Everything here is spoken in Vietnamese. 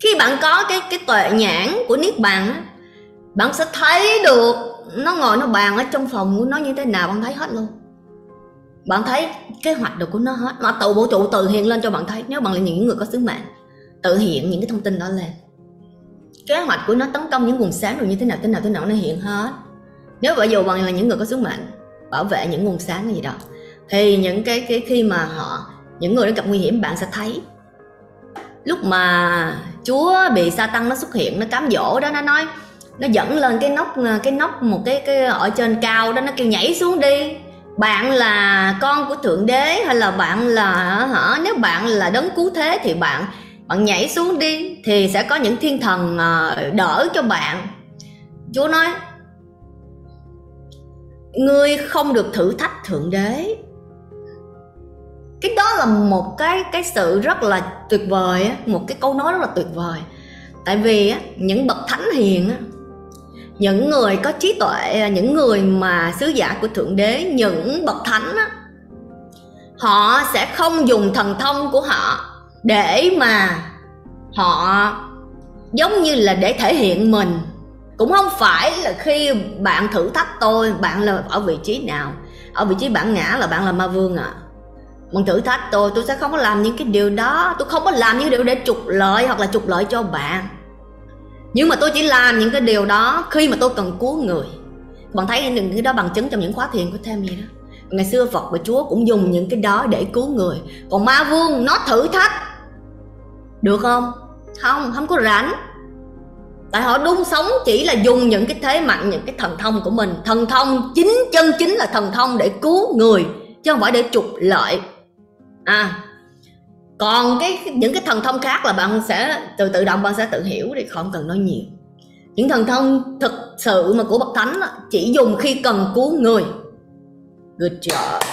Khi bạn có cái tuệ nhãn của Niết Bàn, bạn sẽ thấy được nó ngồi nó bàn ở trong phòng của nó như thế nào, bạn thấy hết luôn. Bạn thấy kế hoạch được của nó hết, nó tự vũ trụ tự hiện lên cho bạn thấy. Nếu bạn là những người có sứ mệnh, tự hiện những cái thông tin đó lên. Kế hoạch của nó tấn công những nguồn sáng rồi như thế nào nó hiện hết. Nếu bởi dù bạn là những người có sứ mệnh bảo vệ những nguồn sáng cái gì đó, thì những cái khi mà những người đã gặp nguy hiểm, bạn sẽ thấy. Lúc mà Chúa bị Satan nó xuất hiện, nó cám dỗ đó, nó nói, nó dẫn lên cái nóc một cái ở trên cao đó, nó kêu nhảy xuống đi. Bạn là con của Thượng Đế, hay là bạn là nếu bạn là đấng cứu thế thì bạn nhảy xuống đi thì sẽ có những thiên thần đỡ cho bạn. Chúa nói, ngươi không được thử thách Thượng Đế. Cái đó là một cái sự rất là tuyệt vời, một cái câu nói rất là tuyệt vời. Tại vì những bậc thánh hiền, những người có trí tuệ, những người mà sứ giả của Thượng Đế, những bậc thánh, họ sẽ không dùng thần thông của họ để mà họ giống như là để thể hiện mình. Cũng không phải là khi bạn thử thách tôi, bạn là ở vị trí nào, ở vị trí bản ngã là bạn là ma vương à. Bạn thử thách tôi sẽ không có làm những cái điều đó, tôi không có làm những điều để trục lợi hoặc là trục lợi cho bạn. Nhưng mà tôi chỉ làm những cái điều đó khi mà tôi cần cứu người. Bạn thấy những cái đó bằng chứng trong những khóa thiền của Tammie đó. Ngày xưa Phật và Chúa cũng dùng những cái đó để cứu người. Còn ma vương nó thử thách được không? Không có rảnh. Tại họ đúng sống chỉ là dùng những cái thế mạnh, những cái thần thông của mình. Thần thông chân chính là thần thông để cứu người, chứ không phải để trục lợi. Còn những cái thần thông khác là bạn sẽ tự động bạn sẽ tự hiểu, thì không cần nói nhiều. Những thần thông thực sự mà của bậc thánh chỉ dùng khi cần cứu người. Good job.